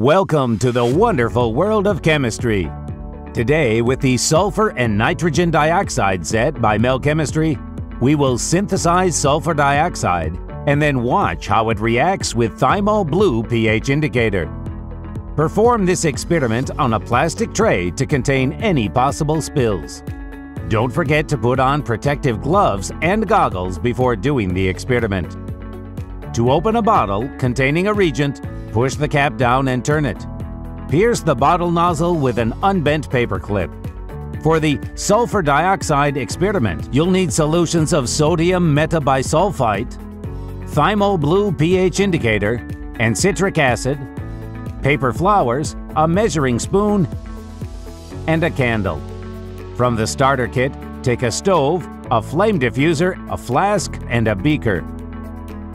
Welcome to the wonderful world of chemistry. Today, with the sulfur and nitrogen dioxide set by MEL Chemistry, we will synthesize sulfur dioxide and then watch how it reacts with thymol blue pH indicator. Perform this experiment on a plastic tray to contain any possible spills. Don't forget to put on protective gloves and goggles before doing the experiment. To open a bottle containing a reagent, push the cap down and turn it. Pierce the bottle nozzle with an unbent paper clip. For the sulfur dioxide experiment, you'll need solutions of sodium metabisulfite, thymol blue pH indicator, and citric acid, paper flowers, a measuring spoon, and a candle. From the starter kit, take a stove, a flame diffuser, a flask, and a beaker.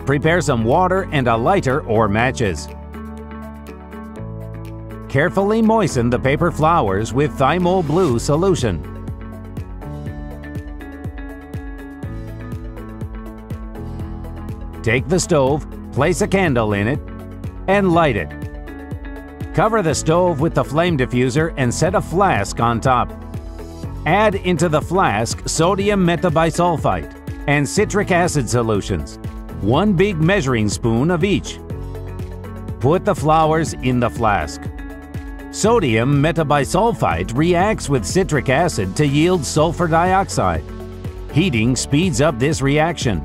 Prepare some water and a lighter or matches. Carefully moisten the paper flowers with thymol blue solution. Take the stove, place a candle in it, and light it. Cover the stove with the flame diffuser and set a flask on top. Add into the flask sodium metabisulfite and citric acid solutions. One big measuring spoon of each. Put the flowers in the flask. Sodium metabisulfite reacts with citric acid to yield sulfur dioxide. Heating speeds up this reaction.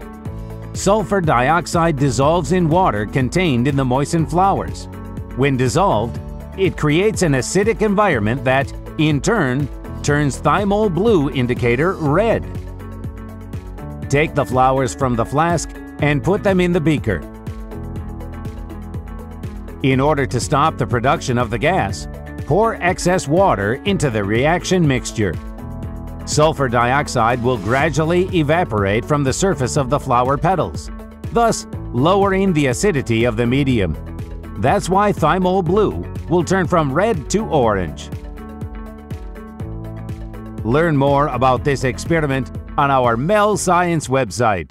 Sulfur dioxide dissolves in water contained in the moistened flowers. When dissolved, it creates an acidic environment that, in turn, turns thymol blue indicator red. Take the flowers from the flask and put them in the beaker. In order to stop the production of the gas, pour excess water into the reaction mixture. Sulfur dioxide will gradually evaporate from the surface of the flower petals, thus lowering the acidity of the medium. That's why thymol blue will turn from red to orange. Learn more about this experiment on our MEL Science website.